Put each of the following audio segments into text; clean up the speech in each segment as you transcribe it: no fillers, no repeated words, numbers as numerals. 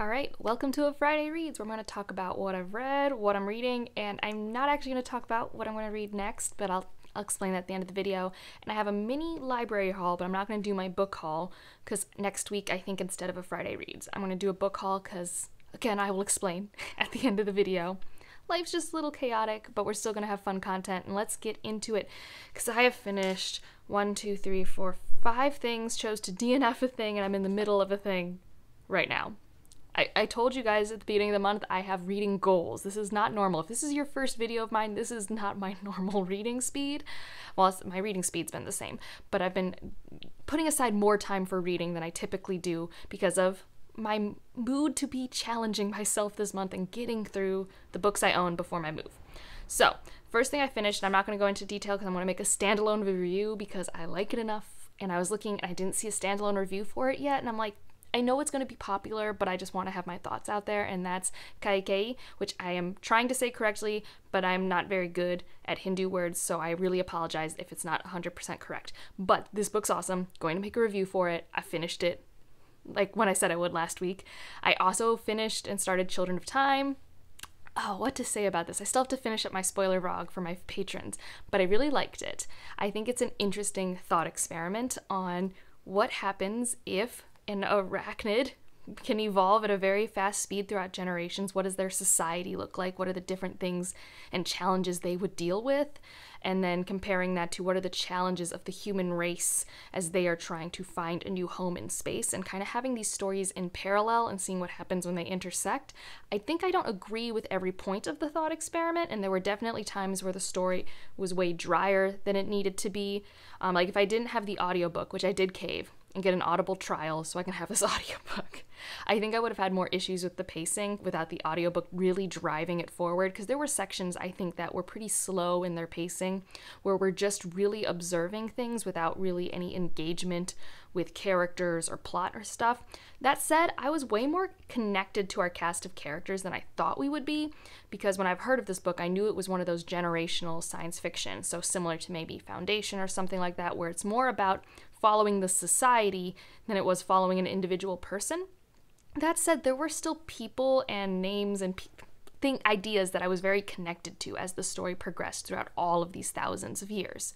All right, welcome to A Friday Reads, where I'm going to talk about what I've read, what I'm reading, and I'm not actually going to talk about what I'm going to read next, but I'll explain that at the end of the video. And I have a mini library haul, but I'm not going to do my book haul, because next week, I think instead of A Friday Reads, I'm going to do a book haul, because, again, I will explain at the end of the video. Life's just a little chaotic, but we're still going to have fun content, and let's get into it, because I have finished 5 things, chose to DNF a thing, and I'm in the middle of a thing right now. I told you guys at the beginning of the month I have reading goals. This is not normal. If this is your first video of mine, this is not my normal reading speed. Well, my reading speed's been the same, but I've been putting aside more time for reading than I typically do because of my mood to be challenging myself this month and getting through the books I own before my move. So, first thing I finished, and I'm not going to go into detail because I'm going to make a standalone review because I like it enough, and I was looking and I didn't see a standalone review for it yet, and I'm like, I know it's going to be popular, but I just want to have my thoughts out there, and that's Kaikeyi, which I am trying to say correctly, but I'm not very good at Hindu words, so I really apologize if it's not 100% correct. But this book's awesome. Going to make a review for it. I finished it, like when I said I would last week. I also finished and started Children of Time. Oh, what to say about this? I still have to finish up my spoiler vlog for my patrons, but I really liked it. I think it's an interesting thought experiment on what happens if an arachnid can evolve at a very fast speed throughout generations. What does their society look like? What are the different things and challenges they would deal with? And then comparing that to what are the challenges of the human race as they are trying to find a new home in space, and kind of having these stories in parallel and seeing what happens when they intersect. I think I don't agree with every point of the thought experiment, and there were definitely times where the story was way drier than it needed to be. Like if I didn't have the audiobook, which I did cave, and get an Audible trial so I can have this audiobook. I think I would have had more issues with the pacing without the audiobook really driving it forward, because there were sections I think that were pretty slow in their pacing, where we're just really observing things without really any engagement with characters or plot or stuff. That said, I was way more connected to our cast of characters than I thought we would be, because when I've heard of this book, I knew it was one of those generational science fiction, so similar to maybe Foundation or something like that, where it's more about following the society than it was following an individual person. That said, there were still people and names and ideas that I was very connected to as the story progressed throughout all of these thousands of years.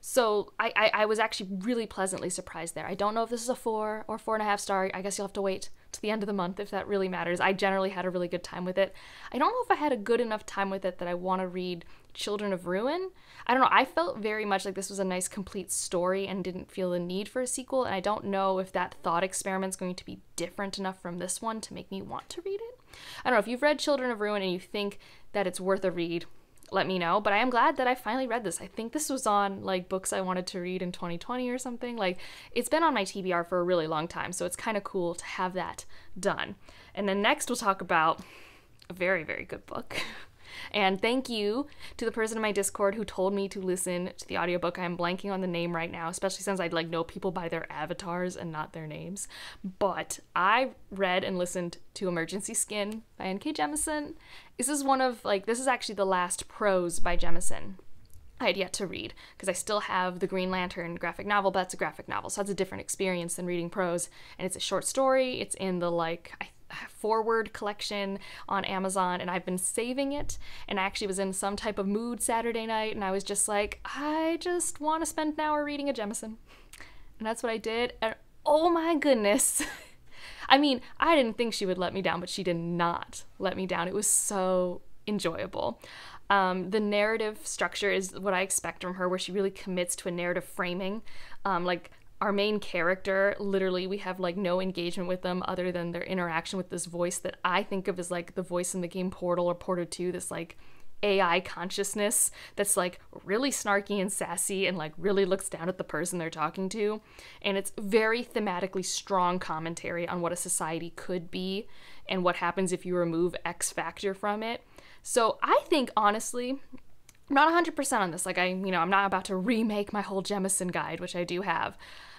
So I was actually really pleasantly surprised there. I don't know if this is a 4 or 4.5 star. I guess you'll have to wait to the end of the month if that really matters. I generally had a really good time with it. I don't know if I had a good enough time with it that I want to read Children of Ruin. I don't know. I felt very much like this was a nice complete story and didn't feel the need for a sequel, and I don't know if that thought experiment's going to be different enough from this one to make me want to read it. I don't know. If you've read Children of Ruin and you think that it's worth a read, let me know, but I am glad that I finally read this. I think this was on like books I wanted to read in 2020 or something. Like, it's been on my TBR for a really long time, so it's kind of cool to have that done. And then next we'll talk about a very, very good book. And thank you to the person in my Discord who told me to listen to the audiobook. I'm blanking on the name right now, especially since I'd like know people by their avatars and not their names. But I read and listened to Emergency Skin by N.K. Jemisin. This is actually the last prose by Jemisin I had yet to read, because I still have the Green Lantern graphic novel, but that's a graphic novel, so that's a different experience than reading prose. And it's a short story. It's in the Forward collection on Amazon, and I've been saving it, and I actually was in some type of mood Saturday night, and I was just like, I just want to spend an hour reading a Jemisin, and that's what I did, and oh my goodness. I mean, I didn't think she would let me down, but she did not let me down. It was so enjoyable. The narrative structure is what I expect from her, where she really commits to a narrative framing. Our main character, literally, we have like no engagement with them other than their interaction with this voice that I think of as like the voice in the game Portal or Portal 2, this like AI consciousness that's like really snarky and sassy and like really looks down at the person they're talking to. And it's very thematically strong commentary on what a society could be and what happens if you remove X factor from it. So I think, honestly, I'm not 100% on this. I'm not about to remake my whole Jemisin guide, which I do have.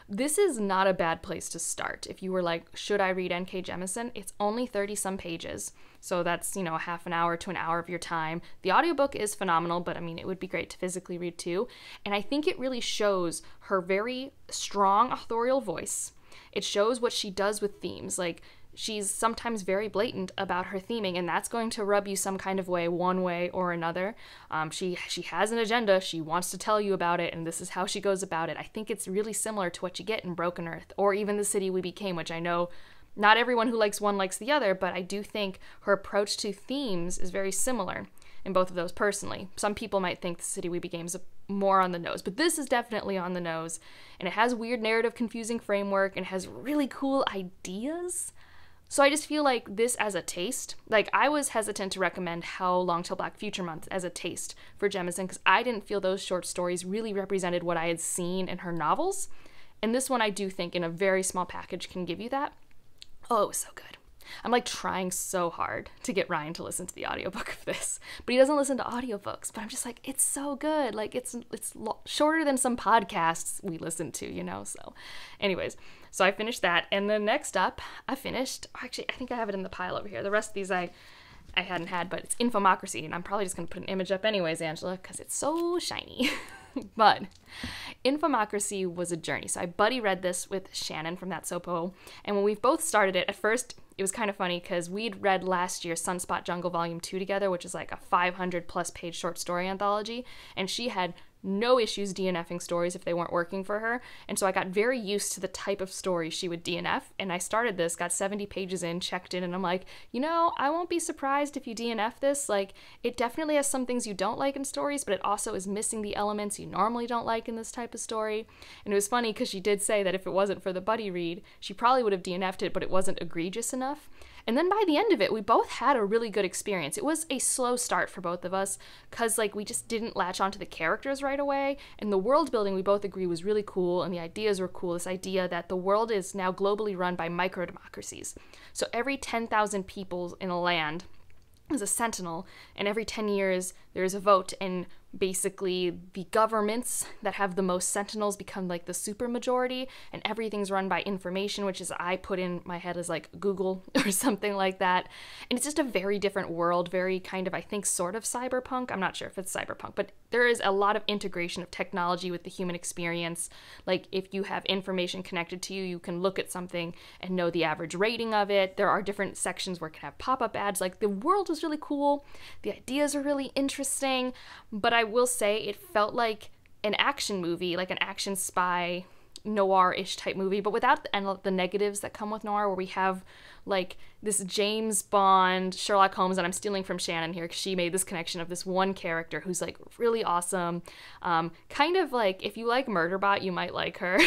This is not a bad place to start. If you were like, should I read N.K. Jemisin? It's only 30-some pages, so that's, half an hour to an hour of your time. The audiobook is phenomenal, but, it would be great to physically read too. And I think it really shows her very strong authorial voice. It shows what she does with themes. Like, she's sometimes very blatant about her theming, and that's going to rub you some kind of way, one way or another. She has an agenda, she wants to tell you about it, and this is how she goes about it. I think it's really similar to what you get in Broken Earth, or even The City We Became, which I know not everyone who likes one likes the other, but I do think her approach to themes is very similar in both of those personally. Some people might think The City We Became is more on the nose, but this is definitely on the nose, and it has weird narrative, confusing framework, and has really cool ideas. So I just feel like this as a taste, like I was hesitant to recommend How Long 'Til Black Future Month as a taste for Jemisin, because I didn't feel those short stories really represented what I had seen in her novels. And this one I do think in a very small package can give you that. Oh, it was so good. I'm like trying so hard to get Ryan to listen to the audiobook of this, but he doesn't listen to audiobooks, but I'm just like, it's so good. Like it's shorter than some podcasts we listen to, you know? So anyways, so I finished that. And then next up I finished, actually, I think I have it in the pile over here. The rest of these I hadn't had, but it's Infomocracy, and I'm probably just going to put an image up anyways, Angela, because it's so shiny. But Infomocracy was a journey. So I buddy read this with Shannon from That Sopo, and when we've both started it, at first it was kind of funny because we'd read last year Sunspot Jungle Volume 2 together, which is like a 500+ page short story anthology, and she had no issues DNFing stories if they weren't working for her, and so I got very used to the type of story she would DNF, and I started this, got 70 pages in, checked in, and I'm like, you know, I won't be surprised if you DNF this. Like, it definitely has some things you don't like in stories, but it also is missing the elements you normally don't like in this type of story. And it was funny because she did say that if it wasn't for the buddy read, she probably would have DNF'd it, but it wasn't egregious enough. And then by the end of it, we both had a really good experience. It was a slow start for both of us because, like, we just didn't latch onto the characters right away. And the world building, we both agree, was really cool, and the ideas were cool. This idea that the world is now globally run by micro-democracies. So every 10,000 people in a land is a sentinel, and every 10 years there is a vote, and basically the governments that have the most sentinels become like the supermajority, and everything's run by information, which is, I put in my head as like Google or something like that. And it's just a very different world, very kind of, I think, sort of cyberpunk. I'm not sure if it's cyberpunk, but there is a lot of integration of technology with the human experience. Like, if you have information connected to you, you can look at something and know the average rating of it. There are different sections where it can have pop-up ads. Like, the world was really cool. The ideas are really interesting, but I will say it felt like an action movie, like an action spy noir-ish type movie, but without the negatives that come with noir, where we have like this James Bond, Sherlock Holmes, and I'm stealing from Shannon here because she made this connection of this one character who's like really awesome, kind of like, if you like Murderbot, you might like her.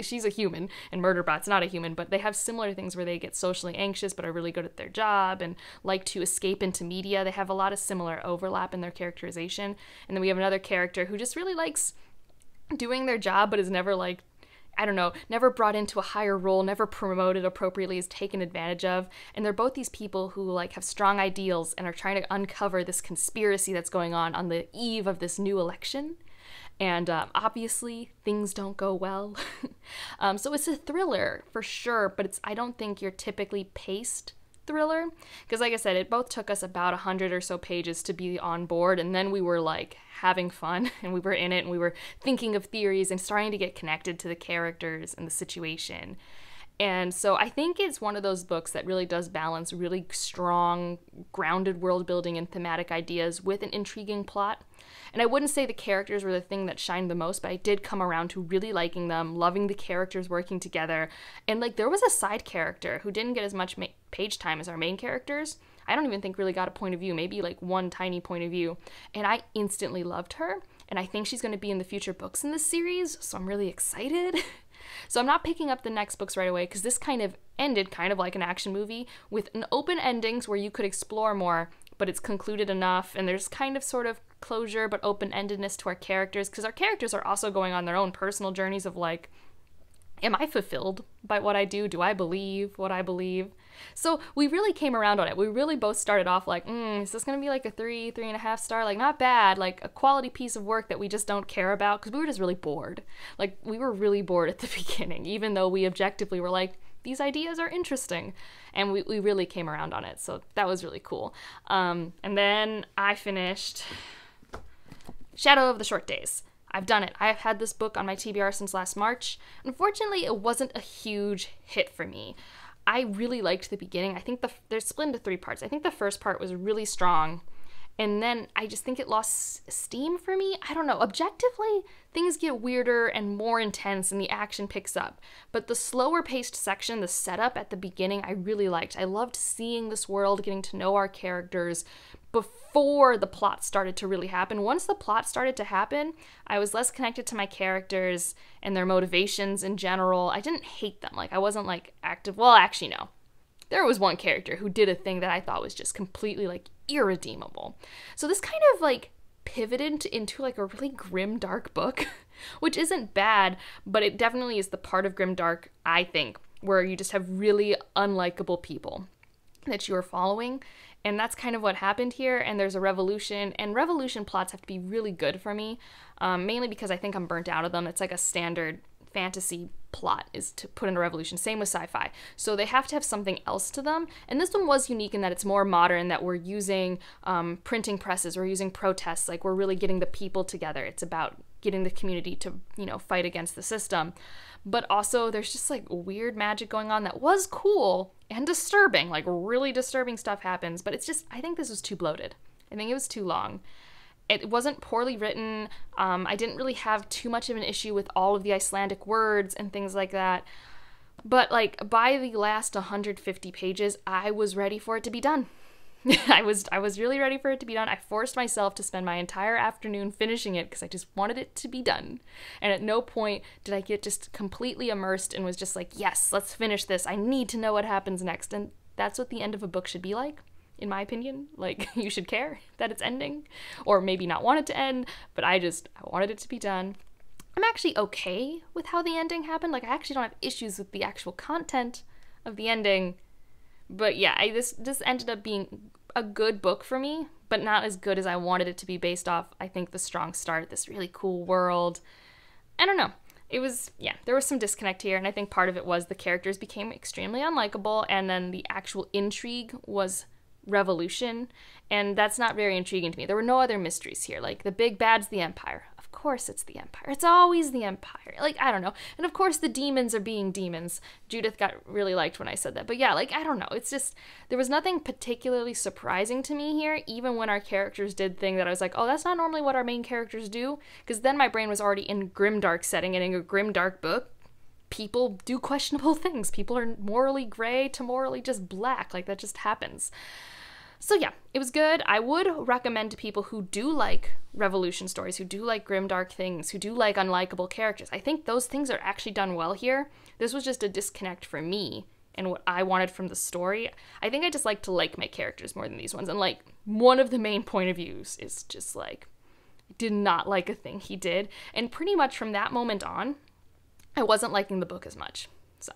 She's a human, and Murderbot's not a human, but they have similar things where they get socially anxious but are really good at their job and like to escape into media. They have a lot of similar overlap in their characterization. And then we have another character who just really likes doing their job but is never, like, I don't know, never brought into a higher role, never promoted appropriately, is taken advantage of. And they're both these people who, like, have strong ideals and are trying to uncover this conspiracy that's going on the eve of this new election. And obviously things don't go well. So it's a thriller for sure, but I don't think you're typically paced thriller, because like I said, it both took us about 100 or so pages to be on board, and then we were like having fun, and we were in it, and we were thinking of theories and starting to get connected to the characters and the situation. And so I think it's one of those books that really does balance really strong, grounded world building and thematic ideas with an intriguing plot. And I wouldn't say the characters were the thing that shined the most, but I did come around to really liking them, loving the characters working together. And like, there was a side character who didn't get as much page time as our main characters. I don't even think really got a point of view, maybe like one tiny point of view. And I instantly loved her. And I think she's going to be in the future books in this series, so I'm really excited. So I'm not picking up the next books right away, because this kind of ended kind of like an action movie with an open ending where you could explore more, but it's concluded enough, and there's kind of sort of closure but open-endedness to our characters, because our characters are also going on their own personal journeys of like, am I fulfilled by what I do? Do I believe what I believe? So we really came around on it. We really both started off like, is this going to be like a 3, 3.5 star? Like, not bad, like a quality piece of work that we just don't care about, because we were just really bored. Like, we were really bored at the beginning, even though we objectively were like, these ideas are interesting. And we really came around on it. So that was really cool. And then I finished Shadows of the Short Days. I've done it. I've had this book on my TBR since last March. Unfortunately, it wasn't a huge hit for me. I really liked the beginning. I think they're split into three parts. I think the first part was really strong, and then I just think it lost steam for me. I don't know. Objectively, things get weirder and more intense and the action picks up. But the slower paced section, the setup at the beginning, I really liked. I loved seeing this world, getting to know our characters before the plot started to really happen. Once the plot started to happen, I was less connected to my characters and their motivations in general. I didn't hate them. Like, I wasn't, like, active. Well, actually, no. There was one character who did a thing that I thought was just completely, like, irredeemable. So this kind of, like, pivoted into, like, a really grim, dark book, which isn't bad, but it definitely is the part of grim, dark, I think, where you just have really unlikable people that you are following, and that's kind of what happened here. And there's a revolution, and revolution plots have to be really good for me, mainly because I think I'm burnt out of them. It's like a standard fantasy plot is to put in a revolution. Same with sci-fi. So they have to have something else to them. And this one was unique in that it's more modern, that we're using printing presses, we're using protests, like we're really getting the people together. It's about getting the community to, you know, fight against the system. But also there's just like weird magic going on that was cool and disturbing, like really disturbing stuff happens. But it's just, I think this was too bloated. I think it was too long. It wasn't poorly written. I didn't really have too much of an issue with all of the Icelandic words and things like that. But like by the last 150 pages, I was ready for it to be done. I was really ready for it to be done. I forced myself to spend my entire afternoon finishing it because I just wanted it to be done. And at no point did I get just completely immersed and was just like, yes, let's finish this. I need to know what happens next. And that's what the end of a book should be like, in my opinion. Like, you should care that it's ending, or maybe not want it to end, but I wanted it to be done. I'm actually okay with how the ending happened. Like, I actually don't have issues with the actual content of the ending. But yeah, this ended up being a good book for me, but not as good as I wanted it to be based off, I think, the strong start, this really cool world. I don't know. It was, yeah, there was some disconnect here, and I think part of it was the characters became extremely unlikable, and then the actual intrigue was revolution, and that's not very intriguing to me. There were no other mysteries here. Like, the big bad's the Empire. Of course it's the Empire. It's always the Empire. Like, I don't know. And of course the demons are being demons. Judith got really liked when I said that. But yeah, like, I don't know. It's just, there was nothing particularly surprising to me here, even when our characters did things that I was like, oh, that's not normally what our main characters do, because then my brain was already in grimdark setting, and in a grimdark book, people do questionable things. People are morally gray to morally just black. Like, that just happens. So yeah, it was good. I would recommend to people who do like revolution stories, who do like grimdark things, who do like unlikable characters. I think those things are actually done well here. This was just a disconnect for me and what I wanted from the story. I think I just like to like my characters more than these ones. And like, one of the main point of views is just like, I did not like a thing he did. And pretty much from that moment on, I wasn't liking the book as much. So,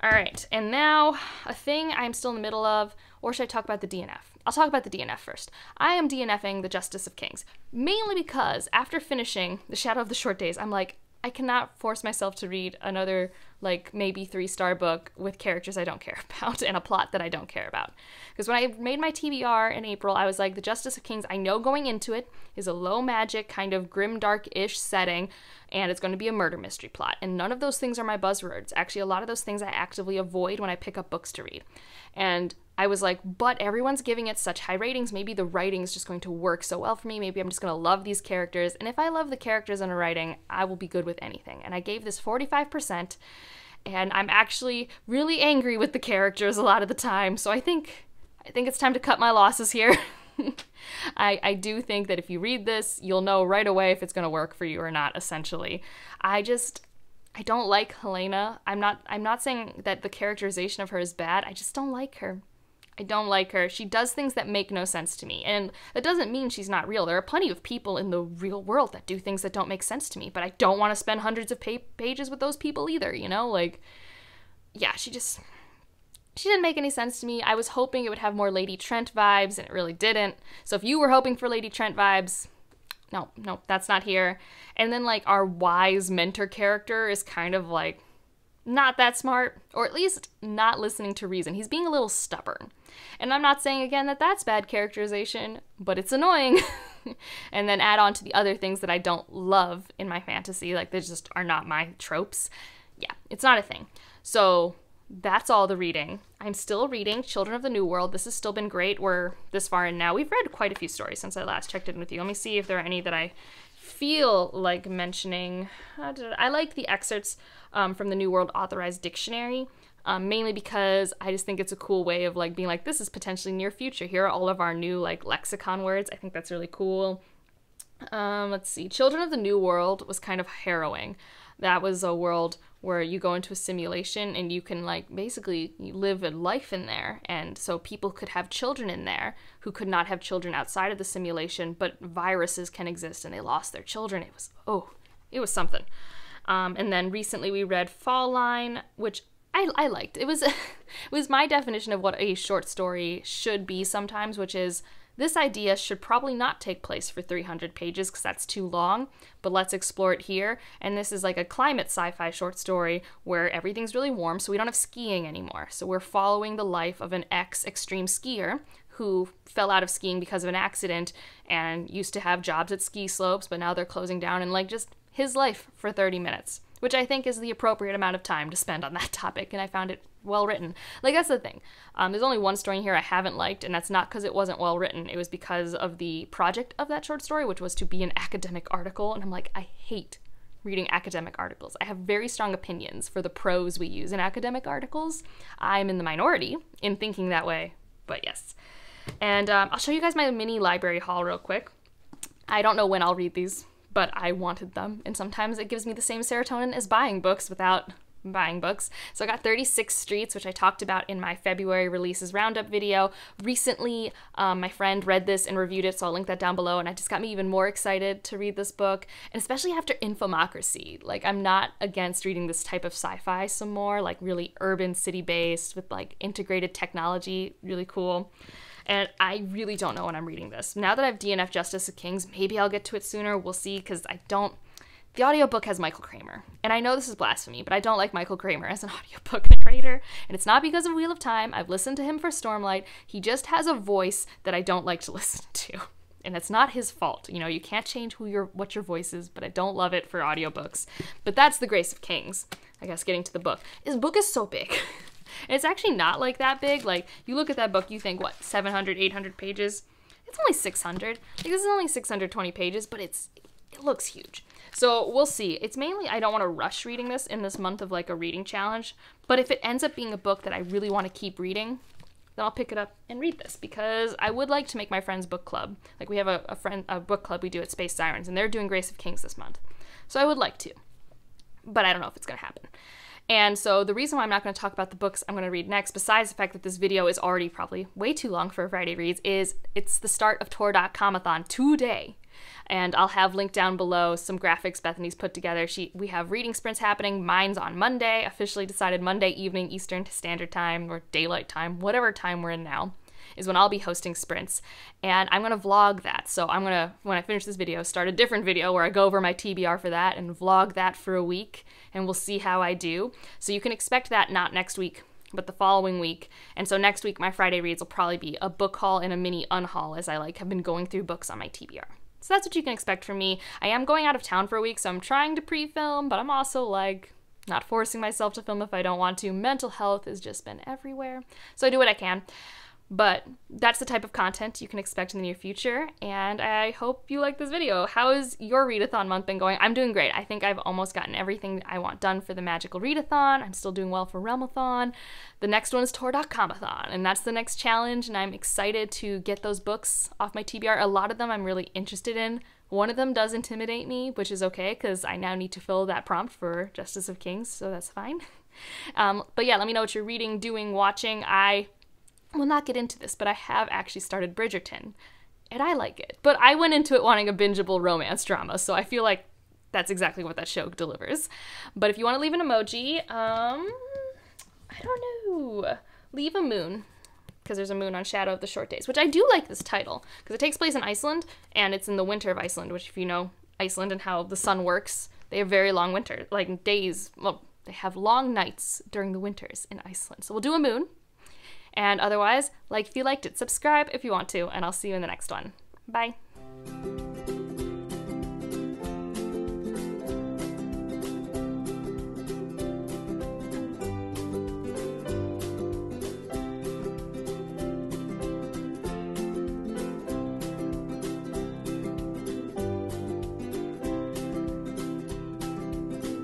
all right. And now a thing I'm still in the middle of, or should I talk about the DNF? I'll talk about the DNF first. I am DNFing The Justice of Kings, mainly because after finishing The Shadow of the Short Days, I'm like, I cannot force myself to read another, like, maybe 3-star book with characters I don't care about and a plot that I don't care about. Because when I made my TBR in April, I was like, The Justice of Kings, I know going into it, is a low magic kind of grimdark-ish setting, and it's going to be a murder mystery plot. And none of those things are my buzzwords. Actually, a lot of those things I actively avoid when I pick up books to read. And I was like, but everyone's giving it such high ratings, maybe the writing's just going to work so well for me, maybe I'm just gonna love these characters, and if I love the characters and the writing, I will be good with anything. And I gave this 45%, and I'm actually really angry with the characters a lot of the time, so I think it's time to cut my losses here. I do think that if you read this, you'll know right away if it's gonna work for you or not, essentially. I don't like Helena. I'm not saying that the characterization of her is bad, I just don't like her. I don't like her. She does things that make no sense to me. And that doesn't mean she's not real. There are plenty of people in the real world that do things that don't make sense to me, but I don't want to spend hundreds of pages with those people either, you know? Like, yeah, she didn't make any sense to me. I was hoping it would have more Lady Trent vibes, and it really didn't. So if you were hoping for Lady Trent vibes, no, that's not here. And then, like, our wise mentor character is kind of, like, not that smart, or at least not listening to reason. He's being a little stubborn. And I'm not saying, again, that that's bad characterization, but it's annoying. And then add on to the other things that I don't love in my fantasy, like, they just are not my tropes. Yeah, it's not a thing. So that's all the reading. I'm still reading Children of the New World. This has still been great. We're this far in now. We've read quite a few stories since I last checked in with you. Let me see if there are any that I feel like mentioning. I like the excerpts from the New World Authorized Dictionary, mainly because I just think it's a cool way of like being like, this is potentially near future. Here are all of our new like lexicon words. I think that's really cool. Let's see. Children of the New World was kind of harrowing. That was a world where you go into a simulation and you can like basically live a life in there. And so people could have children in there who could not have children outside of the simulation, but viruses can exist and they lost their children. It was, oh, it was something. And then recently we read Fall Line, which I liked. It was, it was my definition of what a short story should be sometimes, which is this idea should probably not take place for 300 pages because that's too long, but let's explore it here. And this is like a climate sci-fi short story where everything's really warm, so we don't have skiing anymore. So we're following the life of an ex-extreme skier who fell out of skiing because of an accident and used to have jobs at ski slopes, but now they're closing down, and like just his life for 30 minutes, which I think is the appropriate amount of time to spend on that topic, and I found it well written. Like, that's the thing. There's only one story in here I haven't liked, and that's not because it wasn't well written. It was because of the project of that short story, which was to be an academic article, and I'm like, I hate reading academic articles. I have very strong opinions for the prose we use in academic articles. I'm in the minority in thinking that way, but yes. And I'll show you guys my mini library haul real quick. I don't know when I'll read these, but I wanted them, and sometimes it gives me the same serotonin as buying books without buying books. So I got 36 Streets, which I talked about in my February releases roundup video. Recently, my friend read this and reviewed it, so I'll link that down below, and it just got me even more excited to read this book, and especially after Infomocracy. Like, I'm not against reading this type of sci-fi some more, like really urban city-based with like integrated technology, really cool. And I really don't know when I'm reading this. Now that I've DNF'd Justice of Kings, maybe I'll get to it sooner. We'll see, because I don't... The audiobook has Michael Kramer. And I know this is blasphemy, but I don't like Michael Kramer as an audiobook narrator. And it's not because of Wheel of Time. I've listened to him for Stormlight. He just has a voice that I don't like to listen to. And it's not his fault. You know, you can't change what your voice is, but I don't love it for audiobooks. But that's The Grace of Kings. I guess getting to the book. His book is so big. And it's actually not like that big. Like, you look at that book, you think, what, 700, 800 pages? It's only 600. Like, this is only 620 pages, but it looks huge. So we'll see. It's mainly, I don't want to rush reading this in this month of like a reading challenge, but if it ends up being a book that I really want to keep reading, then I'll pick it up and read this, because I would like to make my friend's book club. Like, we have a book club we do at Space Sirens, and they're doing Grace of Kings this month. So I would like to, but I don't know if it's going to happen. And so the reason why I'm not going to talk about the books I'm going to read next, besides the fact that this video is already probably way too long for Friday Reads, is it's the start of Tor.comathon today. And I'll have linked down below some graphics Bethany's put together. We have reading sprints happening. Mine's on Monday, officially decided Monday evening Eastern Standard Time or Daylight Time, whatever time we're in now, is when I'll be hosting sprints. And I'm going to vlog that. So I'm going to, when I finish this video, start a different video where I go over my TBR for that and vlog that for a week, and we'll see how I do. So you can expect that not next week, but the following week. And so next week, my Friday reads will probably be a book haul and a mini unhaul as I like have been going through books on my TBR. So that's what you can expect from me. I am going out of town for a week, so I'm trying to pre-film, but I'm also like not forcing myself to film if I don't want to. Mental health has just been everywhere. So I do what I can. But that's the type of content you can expect in the near future, and I hope you like this video. How is your readathon month been going? I'm doing great. I think I've almost gotten everything I want done for the magical readathon. I'm still doing well for Realmathon. The next one is Tor.comathon, and that's the next challenge, and I'm excited to get those books off my TBR. A lot of them I'm really interested in. One of them does intimidate me, which is okay, because I now need to fill that prompt for Justice of Kings, so that's fine. But yeah, let me know what you're reading, doing, watching. I will not get into this, but I have actually started Bridgerton, and I like it. But I went into it wanting a bingeable romance drama, so I feel like that's exactly what that show delivers. But if you want to leave an emoji, I don't know, leave a moon, because there's a moon on Shadow of the Short Days, which I do like this title, because it takes place in Iceland, and it's in the winter of Iceland, which if you know Iceland and how the sun works, they have very long winter, like days, well, they have long nights during the winters in Iceland. So we'll do a moon. And otherwise, like if you liked it, subscribe if you want to, and I'll see you in the next one. Bye.